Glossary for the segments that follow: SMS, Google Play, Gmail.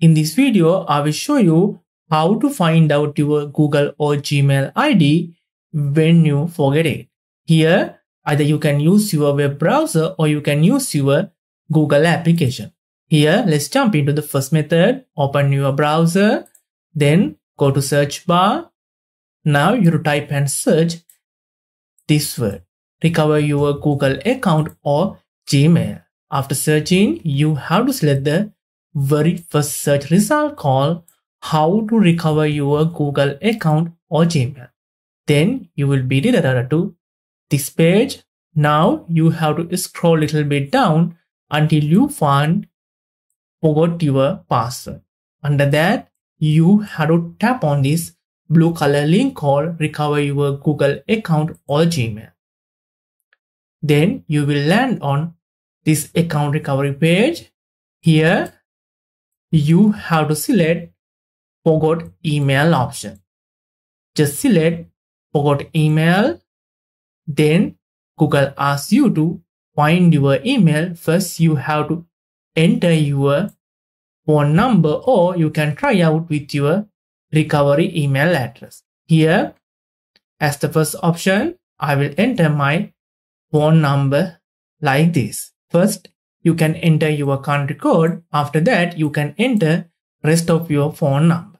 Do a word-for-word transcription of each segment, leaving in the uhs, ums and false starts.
In this video, I will show you how to find out your Google or Gmail I D when you forget it. Here, either you can use your web browser or you can use your Google application. Here, let's jump into the first method. Open your browser, then go to search bar. Now you type and search this word. Recover your Google account or Gmail. After searching, you have to select the very first search result called how to recover your Google account or Gmail. Then you will be redirected to this page. Now you have to scroll a little bit down until you find forgot your password. Under that, you have to tap on this blue color link called recover your Google account or Gmail. Then you will land on this account recovery page. Here, you have to select forgot email option. Just select forgot email. Then Google asks you to find your email. First, you have to enter your phone number, or you can try out with your recovery email address. Here, as the first option, I will enter my phone number like this. First, you can enter your country code. After that, you can enter rest of your phone number.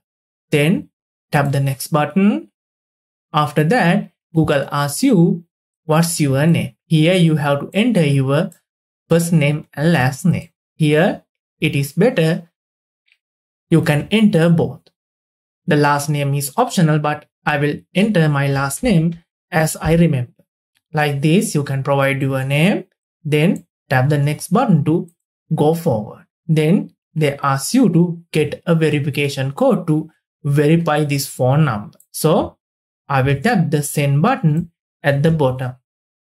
Then tap the next button. After that, Google asks you, what's your name? Here you have to enter your first name and last name. Here it is better, you can enter both. The last name is optional, but I will enter my last name as I remember. Like this, you can provide your name, then tap the next button to go forward. Then they ask you to get a verification code to verify this phone number. So I will tap the send button at the bottom.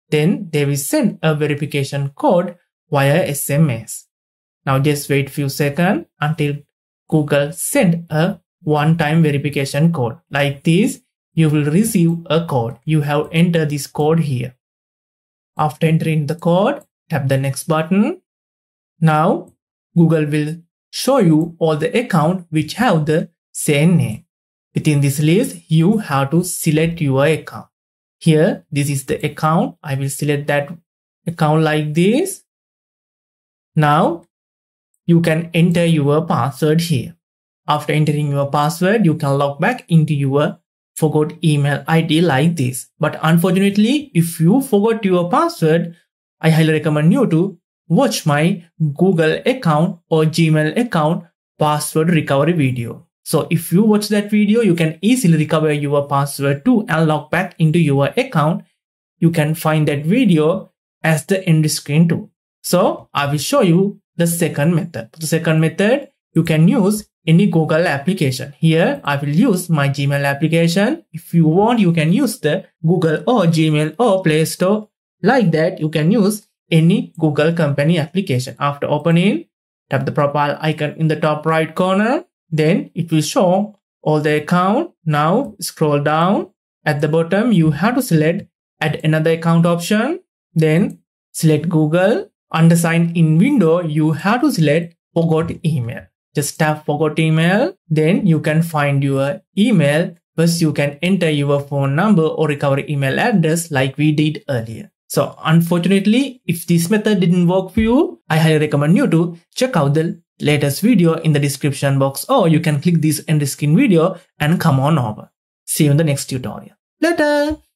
Then they will send a verification code via S M S. Now just wait few seconds until Google send a one-time verification code. Like this, you will receive a code. You have entered this code here. After entering the code, tap the next button. Now, Google will show you all the accounts which have the same name. Within this list, you have to select your account. Here, this is the account. I will select that account like this. Now, you can enter your password here. After entering your password, you can log back into your forgot email I D like this. But unfortunately, if you forgot your password, I highly recommend you to watch my Google account or Gmail account password recovery video. So if you watch that video, you can easily recover your password too and log back into your account. You can find that video as the end screen too. So I will show you the second method. The second method, you can use any Google application. Here, I will use my Gmail application. If you want, you can use the Google or Gmail or Play Store. Like that, you can use any Google company application. After opening, tap the profile icon in the top right corner. Then it will show all the account. Now scroll down. At the bottom, you have to select add another account option. Then select Google. Under sign in window, you have to select forgot email. Just tap forgot email. Then you can find your email. First, you can enter your phone number or recovery email address like we did earlier. So unfortunately, if this method didn't work for you, I highly recommend you to check out the latest video in the description box, or you can click this end screen video and come on over. See you in the next tutorial. Later!